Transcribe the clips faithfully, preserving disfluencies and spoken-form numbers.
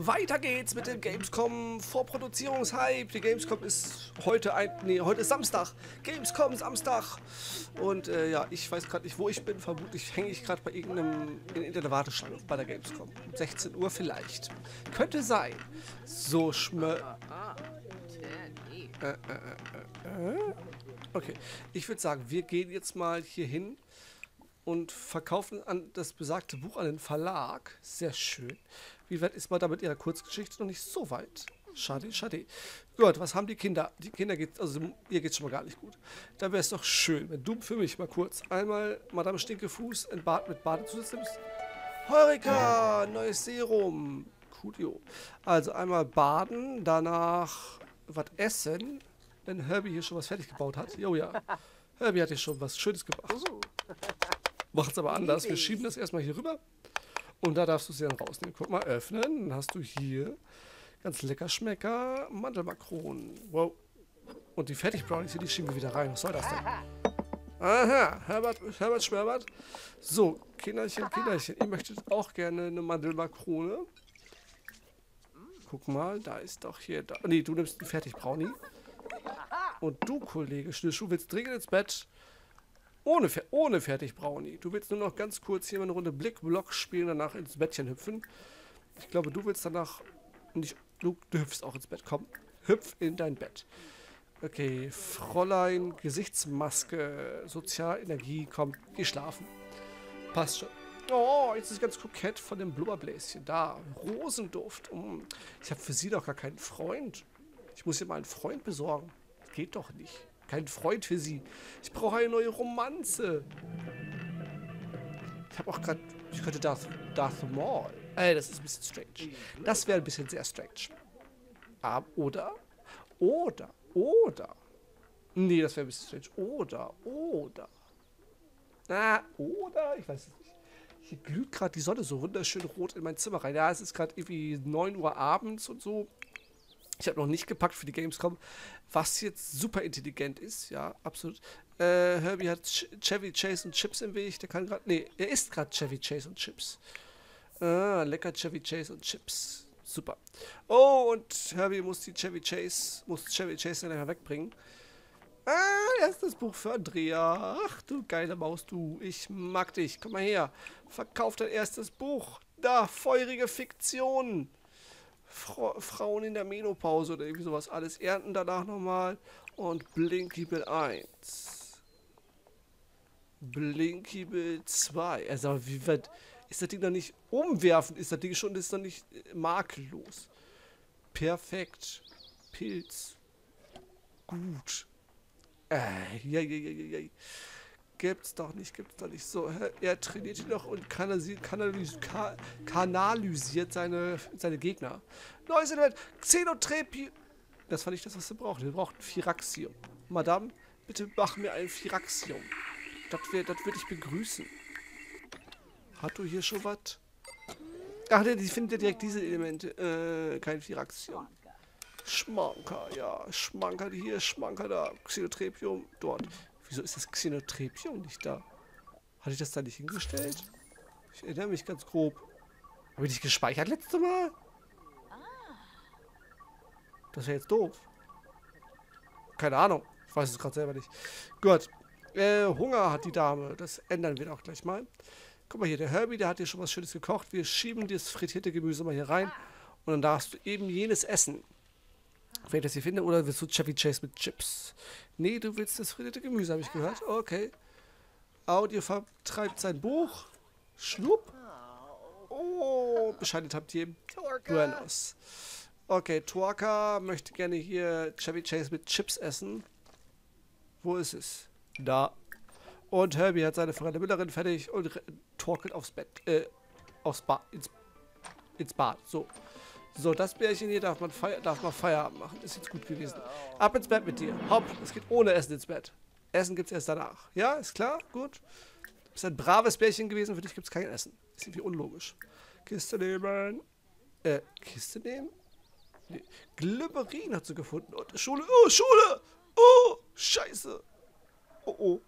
Weiter geht's mit dem Gamescom Vorproduzierungshype. Die Gamescom ist heute ein... Nee, heute ist Samstag. Gamescom Samstag. Und äh, ja, ich weiß gerade nicht, wo ich bin. Vermutlich hänge ich gerade bei irgendeinem... in der Warteschlange bei der Gamescom. Um sechzehn Uhr vielleicht. Könnte sein. So schmö... Äh, äh, äh, äh. Okay. Ich würde sagen, wir gehen jetzt mal hier hin und verkaufen an das besagte Buch an den Verlag. Sehr schön. Wie weit ist man da mit ihrer Kurzgeschichte noch nicht so weit? Schade, schade. Gut, was haben die Kinder? Die Kinder geht, also ihr geht schon mal gar nicht gut. Da wäre es doch schön, wenn du für mich mal kurz einmal Madame Stinkefuß in Bad mit Badezusatz nimmst. Heureka! Neues Serum. Coolio. Also einmal baden, danach was essen, wenn Herbie hier schon was fertig gebaut hat. Jo, ja. Herbie hat hier schon was Schönes gemacht. Macht es aber anders. Wir schieben das erstmal hier rüber. Und da darfst du sie dann rausnehmen. Guck mal, öffnen. Dann hast du hier ganz lecker Schmecker Mandelmakronen. Wow. Und die Fertig-Brownies hier, die schieben wir wieder rein. Was soll das denn? Aha, Herbert, Herbert, Schmerbert. So, Kinderchen, Kinderchen. Ihr möchtet auch gerne eine Mandelmakrone. Guck mal, da ist doch hier... Da. Nee, du nimmst einen Fertig-Brownie. Und du, Kollege Schnürschuh, willst dringend ins Bett... Ohne, ohne Fertig-Brownie. Du willst nur noch ganz kurz hier mal eine Runde Blickblock spielen, danach ins Bettchen hüpfen. Ich glaube, du willst danach nicht... Du, du hüpfst auch ins Bett. Komm, hüpf in dein Bett. Okay, Fräulein, Gesichtsmaske, Sozialenergie, komm, geh schlafen. Passt schon. Oh, jetzt ist ganz kokett von dem Blubberbläschen. Da, Rosenduft. Mm. Ich habe für sie doch gar keinen Freund. Ich muss ihr mal einen Freund besorgen. Das geht doch nicht. Kein Freund für sie. Ich brauche eine neue Romanze. Ich habe auch gerade... Ich könnte Darth, Darth Maul. Äh, das ist ein bisschen strange. Das wäre ein bisschen sehr strange. Aber, oder? Oder, oder. Nee, das wäre ein bisschen strange. Oder, oder. Ah, oder? Ich weiß es nicht. Hier glüht gerade die Sonne so wunderschön rot in mein Zimmer rein. Ja, es ist gerade irgendwie neun Uhr abends und so. Ich habe noch nicht gepackt für die Gamescom, was jetzt super intelligent ist, ja, absolut. Äh, Herbie hat Ch Chevy Chase und Chips im Weg, der kann gerade, nee, er isst gerade Chevy Chase und Chips. Ah, lecker Chevy Chase und Chips, super. Oh, und Herbie muss die Chevy Chase, muss Chevy Chase dann einfach wegbringen. Ah, erstes Buch für Andrea. Ach, du geile Maus, du, ich mag dich, komm mal her. Verkauf dein erstes Buch. Da, feurige Fiktion. Fra Frauen in der Menopause oder irgendwie sowas. Alles ernten danach nochmal. Und Blinkybill eins. Blinkybill zwei. Also, wie wird. Ist das Ding noch nicht umwerfend? Ist das Ding schon. Ist doch nicht makellos. Perfekt. Pilz. Gut. Äh, ja, ja, ja, ja. Gibt's doch nicht, gibt's doch nicht. So, er trainiert ihn noch und kanalisiert, kanalisiert, kanalisiert seine, seine Gegner. Neues Element, Xenotrepium. Das war nicht das, was wir brauchen. Wir brauchen Viraxium. Madame, bitte mach mir ein Viraxium. Das, das würde ich begrüßen. Hat du hier schon was? Ach ne, die findet ja direkt diese Elemente. Äh, kein Viraxium. Schmanker, ja. Schmanker hier, Schmanker da. Xenotrepium dort. Wieso ist das Xenotrepium nicht da? Hatte ich das da nicht hingestellt? Ich erinnere mich ganz grob. Habe ich nicht gespeichert letztes Mal? Das wäre jetzt doof. Keine Ahnung. Ich weiß es gerade selber nicht. Gut. Äh, Hunger hat die Dame. Das ändern wir doch gleich mal. Guck mal hier, der Herbie, der hat hier schon was Schönes gekocht. Wir schieben das frittierte Gemüse mal hier rein. Und dann darfst du eben jenes essen. Wenn ich das hier finde, oder willst du Chevy Chase mit Chips? Nee, du willst das frittierte Gemüse, habe ich gehört. Okay. Audio vertreibt sein Buch. Schnupp. Oh, bescheidet habt ihr. Buenos. Okay, Torka möchte gerne hier Chevy Chase mit Chips essen. Wo ist es? Da. Und Herbie hat seine Freundin Müllerin fertig und torkelt aufs Bett. Äh, aufs Bad. Ins, ins Bad. So. So, das Bärchen hier darf man, Feier, darf man Feierabend machen. Ist jetzt gut gewesen. Ab ins Bett mit dir. Hopp, es geht ohne Essen ins Bett. Essen gibt's erst danach. Ja, ist klar? Gut. Du bist ein braves Bärchen gewesen, für dich gibt's kein Essen. Ist irgendwie unlogisch. Kiste nehmen. Äh, Kiste nehmen? Nee. Glibberin hat sie gefunden. Und Schule. Oh, Schule! Oh, Scheiße. Oh, oh.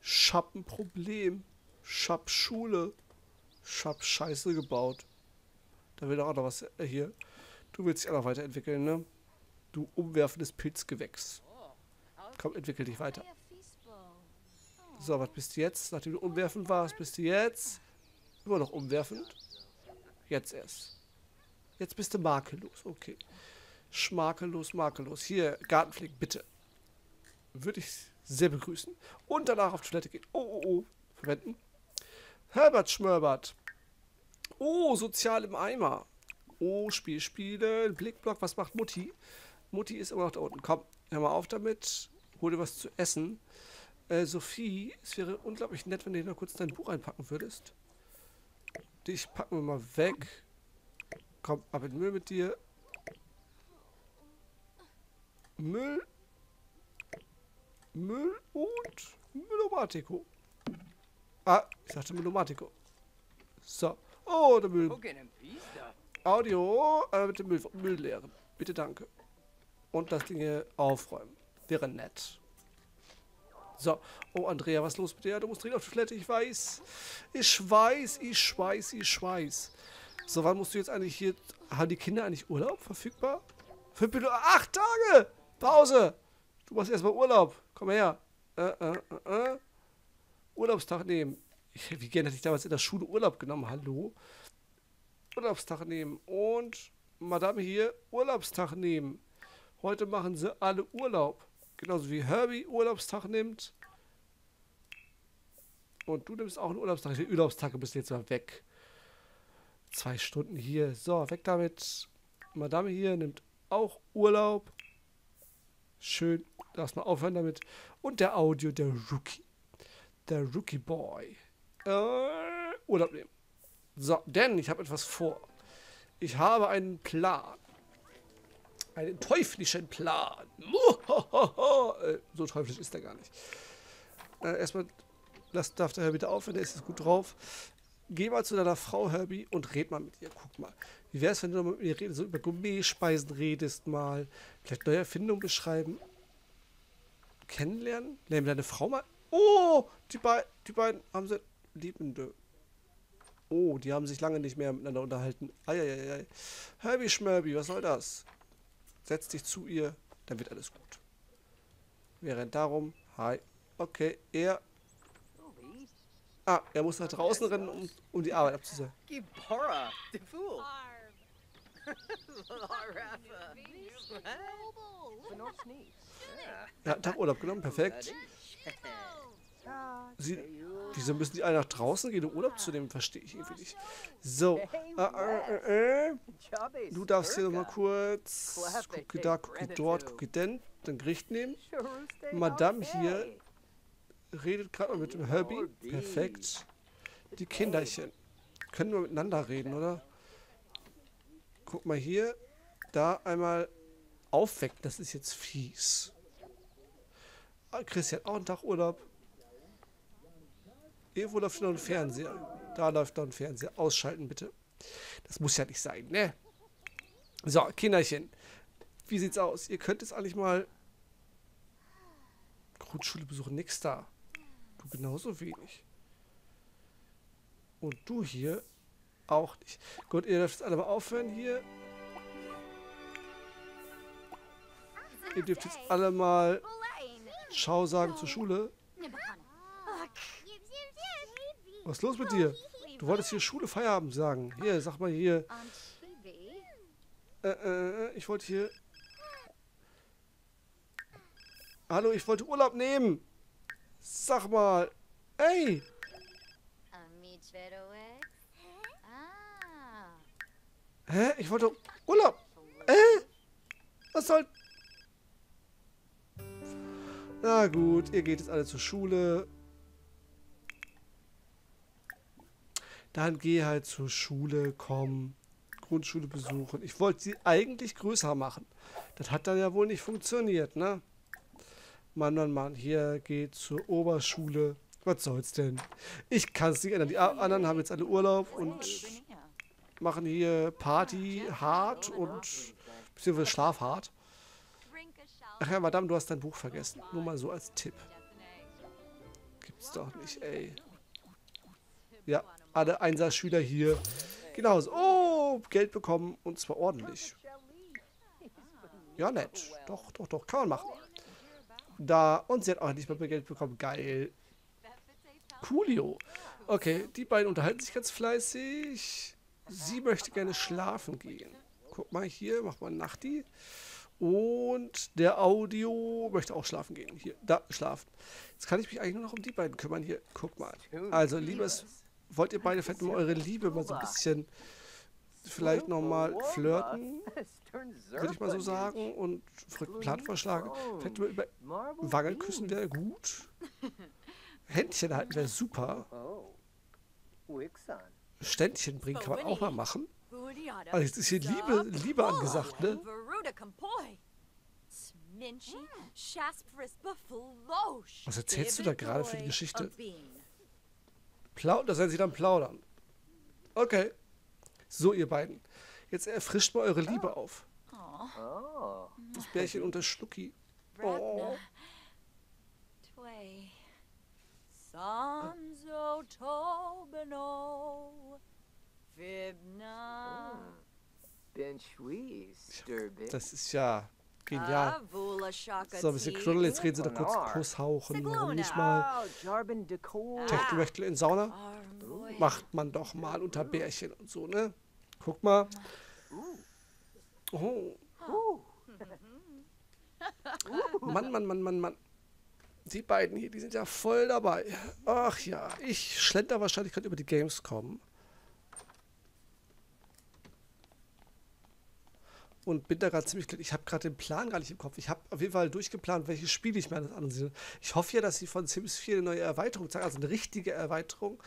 Schappenproblem. Schapp Schule. Schapp Scheiße gebaut. Da will doch auch noch was äh, hier. Du willst dich auch noch weiterentwickeln, ne? Du umwerfendes Pilzgewächs. Komm, entwickel dich weiter. So, was bist du jetzt? Nachdem du umwerfend warst, bist du jetzt immer noch umwerfend. Jetzt erst. Jetzt bist du makellos. Okay. Schmakellos, makellos. Hier, Gartenpflege, bitte. Würde ich sehr begrüßen. Und danach auf Toilette gehen. Oh, oh, oh. Verwenden. Herbert Schmörbert. Oh, sozial im Eimer. Oh, Spiel, Spiele. Blickblock. Was macht Mutti? Mutti ist immer noch da unten. Komm, hör mal auf damit. Hol dir was zu essen. Äh, Sophie, es wäre unglaublich nett, wenn du hier noch kurz dein Buch einpacken würdest. Dich packen wir mal weg. Komm, ab in den Müll mit dir. Müll. Müll und Müllomatico. Ah, ich sagte Müllomatico. So. Oh, der Müll. Audio äh, mit dem Müll, Müll leeren. Bitte, danke. Und das Ding hier aufräumen. Wäre nett. So. Oh, Andrea, was ist los mit dir? Du musst dringend auf die Toilette, ich weiß. Ich weiß, ich weiß, ich weiß. So, wann musst du jetzt eigentlich hier... Haben die Kinder eigentlich Urlaub verfügbar? Fünf Minuten... Acht Tage! Pause! Du machst erstmal Urlaub. Komm her. Äh, äh, äh, äh. Urlaubstag nehmen. Ich, wie gerne hätte ich damals in der Schule Urlaub genommen? Hallo? Urlaubstag nehmen. Und Madame hier, Urlaubstag nehmen. Heute machen sie alle Urlaub. Genauso wie Herbie Urlaubstag nimmt. Und du nimmst auch einen Urlaubstag. Die Urlaubstage müssen jetzt mal weg. Zwei Stunden hier. So, weg damit. Madame hier nimmt auch Urlaub. Schön. Lass mal aufhören damit. Und der Audio, der Rookie. Der Rookie Boy. Äh, Urlaub nehmen. So, denn ich habe etwas vor. Ich habe einen Plan. Einen teuflischen Plan. Äh, so teuflisch ist er gar nicht. Äh, erstmal lass, darf der Herbie da aufhören, der ist jetzt gut drauf. Geh mal zu deiner Frau, Herbie, und red mal mit ihr. Guck mal. Wie wäre es, wenn du noch mit ihr redest, so über Gourmet-Speisen redest mal. Vielleicht neue Erfindungen beschreiben. Kennenlernen? Lern deine Frau mal. Oh, die, be die beiden haben sie liebende. Oh, die haben sich lange nicht mehr miteinander unterhalten. Eieiei. Herbie Schmörbie, was soll das? Setz dich zu ihr, dann wird alles gut. Wir rennen darum. Hi. Okay, er... Ah, er muss nach draußen rennen, um, um die Arbeit abzusagen. Er hat Tag Urlaub genommen, perfekt. Sie, wieso müssen die alle nach draußen gehen, um Urlaub zu nehmen? Verstehe ich irgendwie nicht. So. Äh, äh, äh. Du darfst hier nochmal kurz. Gucke da, gucke dort, gucke denn. Dann Gericht nehmen. Madame hier. Redet gerade mal mit dem Herbie. Perfekt. Die Kinderchen. Können wir miteinander reden, oder? Guck mal hier. Da einmal aufwecken. Das ist jetzt fies. Ah, Christian, auch einen Tag Urlaub. Irgendwo läuft noch ein Fernseher. Da läuft noch ein Fernseher. Ausschalten, bitte. Das muss ja nicht sein, ne? So, Kinderchen. Wie sieht's aus? Ihr könnt jetzt eigentlich mal... Grundschule besuchen, nix da. Du genauso wenig. Und du hier auch nicht. Gut, ihr dürft jetzt alle mal aufhören hier. Ihr dürft jetzt alle mal Ciao sagen zur Schule. Was ist los mit dir? Du wolltest hier Schule Feierabend sagen. Hier, sag mal hier. Äh, äh, ich wollte hier... Hallo, ich wollte Urlaub nehmen. Sag mal. Ey. Hä? Ich wollte Urlaub. Hä? Was soll... Na gut, ihr geht jetzt alle zur Schule. Dann geh halt zur Schule, komm. Grundschule besuchen. Ich wollte sie eigentlich größer machen. Das hat dann ja wohl nicht funktioniert, ne? Mann, Mann, Mann, hier geht zur Oberschule. Was soll's denn? Ich kann's nicht ändern. Die anderen haben jetzt alle Urlaub und machen hier Party hart und bisschen Schlaf hart. Ach ja, Madame, du hast dein Buch vergessen. Nur mal so als Tipp. Gibt's doch nicht, ey. Ja, alle Einser-Schüler hier. Genauso. Oh, Euro Geld bekommen und zwar ordentlich. Ja, nett. Doch, doch, doch. Kann man machen. Da. Und sie hat auch nicht mal mehr Geld bekommen. Geil. Coolio. Okay, die beiden unterhalten sich ganz fleißig. Sie möchte gerne schlafen gehen. Guck mal hier, mach mal Nachti. Und der Audio möchte auch schlafen gehen. Hier, da, schlafen. Jetzt kann ich mich eigentlich nur noch um die beiden kümmern. Hier, guck mal. Also, liebes, wollt ihr beide vielleicht mal eure Liebe mal so ein bisschen vielleicht nochmal flirten? Würde ich mal so sagen. Und Plan vorschlagen. Vielleicht mal über Wangen küssen wäre gut. Händchen halten wäre super. Ständchen bringen kann man auch mal machen. Also jetzt ist hier Liebe, Liebe angesagt, ne? Was erzählst du da gerade für die Geschichte? Plaudern, da sollen sie dann plaudern. Okay. So, ihr beiden. Jetzt erfrischt mal eure Liebe auf. Das Bärchen unter Schnucki. Oh. Sanso Tobeno Fibna Benchwees. Das ist ja genial. So, ein bisschen Knuddel, jetzt reden sie doch kurz Kusshauchen. Warum nicht mal Techtelmechtel in Sauna? Macht man doch mal unter Bärchen und so, ne? Guck mal. Oh. Mann, Mann, Mann, Mann, Mann. Die beiden hier, die sind ja voll dabei. Ach ja, ich schlender wahrscheinlich gerade über die Gamescom. Und bin da gerade ziemlich... Ich habe gerade den Plan gar nicht im Kopf. Ich habe auf jeden Fall durchgeplant, welche Spiele ich mir alles ansehe. Ich hoffe ja, dass sie von Sims vier eine neue Erweiterung zeigen. Also eine richtige Erweiterung.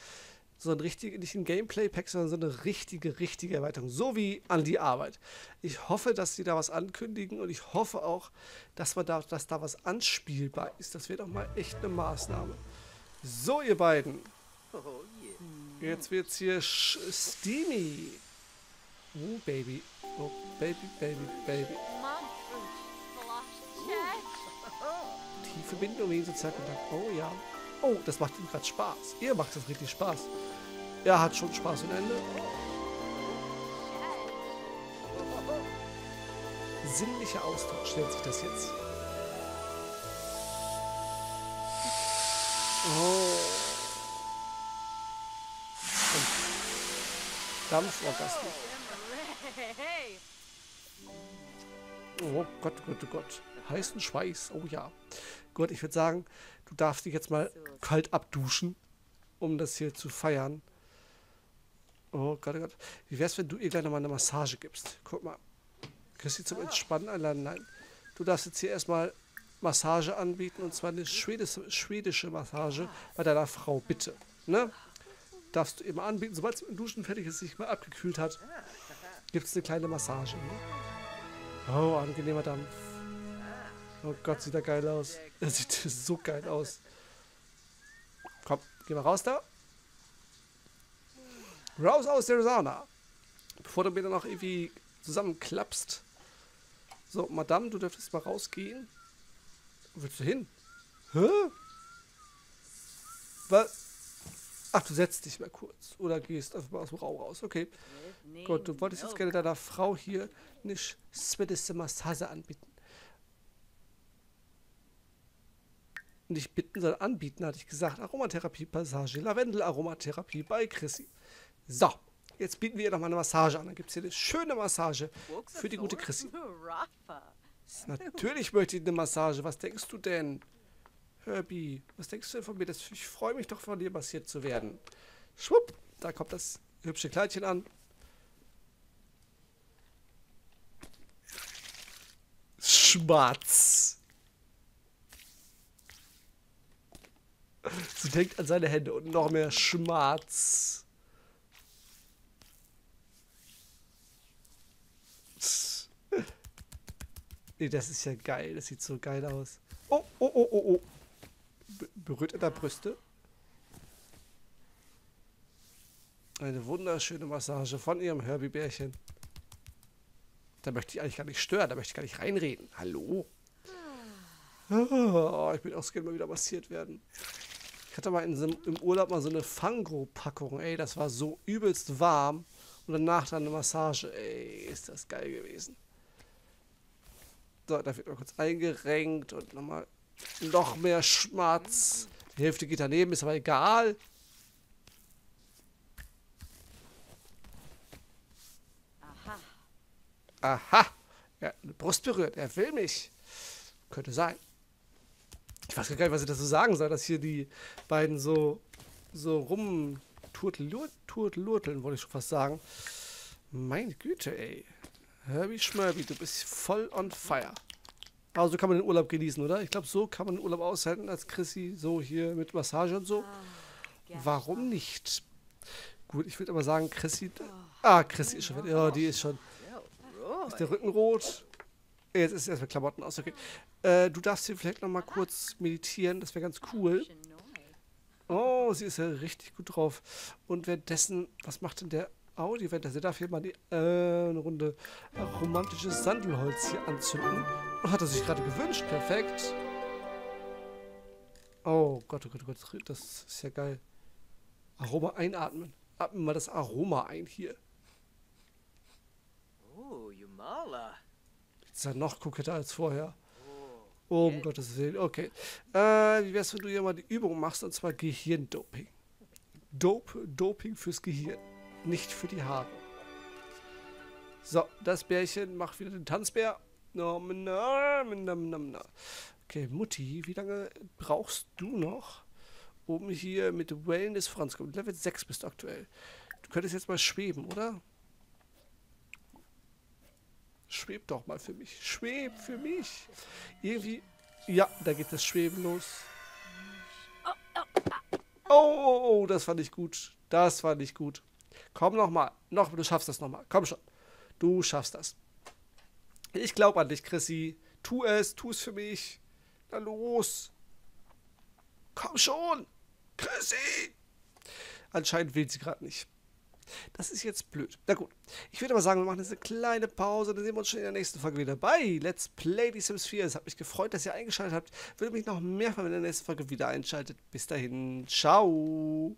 So ein richtiges, nicht ein Gameplay-Pack, sondern so eine richtige, richtige Erweiterung. So wie An die Arbeit. Ich hoffe, dass sie da was ankündigen und ich hoffe auch, dass, man da, dass da was anspielbar ist. Das wäre doch mal echt eine Maßnahme. So, ihr beiden. Jetzt wird's hier steamy. Oh, Baby. Oh, Baby, Baby, Baby. Tiefe Bindung wegen Sozialkontakt. Oh, ja. Oh, das macht ihm gerade Spaß. Ihr macht das richtig Spaß. Er hat schon Spaß und Ende. Sinnlicher Austausch nennt sich das jetzt. Oh. Und Dampforgasmus. Oh Gott, Gott, oh Gott. Heißen Schweiß, oh ja. Gut, ich würde sagen, du darfst dich jetzt mal kalt abduschen, um das hier zu feiern. Oh Gott, oh Gott. Wie wär's, wenn du ihr gleich nochmal eine Massage gibst? Guck mal. Kriegst du sie zum Entspannen einladen? Nein. Du darfst jetzt hier erstmal Massage anbieten, und zwar eine schwedische, schwedische Massage bei deiner Frau, bitte. Ne? Darfst du immer anbieten, sobald es mit dem Duschen fertig ist, sich mal abgekühlt hat, gibt es eine kleine Massage. Ne? Oh, angenehmer Dampf. Oh Gott, sieht er geil aus. Er sieht so geil aus. Komm, geh mal raus da. Raus aus der Sauna. Bevor du mir dann noch irgendwie zusammenklappst. So, Madame, du dürftest mal rausgehen. Wo willst du hin? Hä? Was? Ach, du setzt dich mal kurz. Oder gehst einfach mal aus dem Raum raus. Okay. Gut, du wolltest jetzt gerne deiner Frau hier eine schwedische Massage anbieten. Nicht bitten, sondern anbieten, hatte ich gesagt. Aromatherapie-Passage, Lavendel-Aromatherapie bei Chrissy. So, jetzt bieten wir ihr nochmal eine Massage an. Dann gibt es hier eine schöne Massage für die gute Chrissy. Natürlich möchte ich eine Massage. Was denkst du denn, Herbie? Was denkst du denn von mir? Das, ich freue mich doch, von dir massiert zu werden. Schwupp, da kommt das hübsche Kleidchen an. Schmatz. Sie denkt an seine Hände und noch mehr Schmerz. Nee, das ist ja geil. Das sieht so geil aus. Oh, oh, oh, oh, oh. Be berührt er da Brüste? Eine wunderschöne Massage von ihrem Herbie-Bärchen. Da möchte ich eigentlich gar nicht stören. Da möchte ich gar nicht reinreden. Hallo? Oh, ich will auch gerne mal wieder massiert werden. Ich hatte mal in so, im Urlaub mal so eine Fango-Packung. Ey, das war so übelst warm. Und Und danach dann eine Massage. Ey, ist das geil gewesen. So, da wird mal kurz eingerenkt und nochmal noch mehr Schmatz. Die Hälfte geht daneben, ist aber egal. Aha. Aha. Er hat eine Brust berührt. Er will mich. Könnte sein. Ich weiß gar nicht, was ich dazu sagen soll, dass hier die beiden so, so rumturtelurteln, wollte ich schon fast sagen. Meine Güte, ey. Herbie Schmerby, du bist voll on fire. Aber so kann man den Urlaub genießen, oder? Ich glaube, so kann man den Urlaub aushalten als Chrissy. So hier mit Massage und so. Warum nicht? Gut, ich würde aber sagen, Chrissy... Ah, Chrissy ist schon... Ja, die ist schon... Ist der Rücken rot? Jetzt ist erstmal Klamotten aus, okay. Äh, du darfst hier vielleicht noch mal kurz meditieren. Das wäre ganz cool. Oh, sie ist ja richtig gut drauf. Und währenddessen... Was macht denn der... Audi, der darf hier mal die, äh, eine Runde romantisches Sandelholz hier anzünden. Und hat er sich gerade gewünscht. Perfekt. Oh Gott, oh Gott, oh Gott. Das ist ja geil. Aroma einatmen. Atmen mal das Aroma ein hier. Ist ja noch koketter als vorher. Oh, um Gottes Willen. Okay. Äh, wie wär's, wenn du hier mal die Übung machst? Und zwar Gehirndoping. Dope, Doping fürs Gehirn. Nicht für die Haare. So, das Bärchen macht wieder den Tanzbär. Okay, Mutti, wie lange brauchst du noch, um hier mit Wellness voranzukommen? Level sechs bist du aktuell. Du könntest jetzt mal schweben, oder? Schweb doch mal für mich. Schweb für mich. Irgendwie... Ja, da geht das Schweben los. Oh, das fand ich gut. Das fand ich gut. Komm nochmal, noch, du schaffst das nochmal. Komm schon, du schaffst das. Ich glaube an dich, Chrissy. Tu es, tu es für mich. Na los. Komm schon, Chrissy. Anscheinend will sie gerade nicht. Das ist jetzt blöd. Na gut, ich würde aber sagen, wir machen jetzt eine kleine Pause. Dann sehen wir uns schon in der nächsten Folge wieder bei Let's Play die Sims vier. Es hat mich gefreut, dass ihr eingeschaltet habt. Würde mich noch mehrfach in der nächsten Folge wieder einschaltet. Bis dahin, ciao.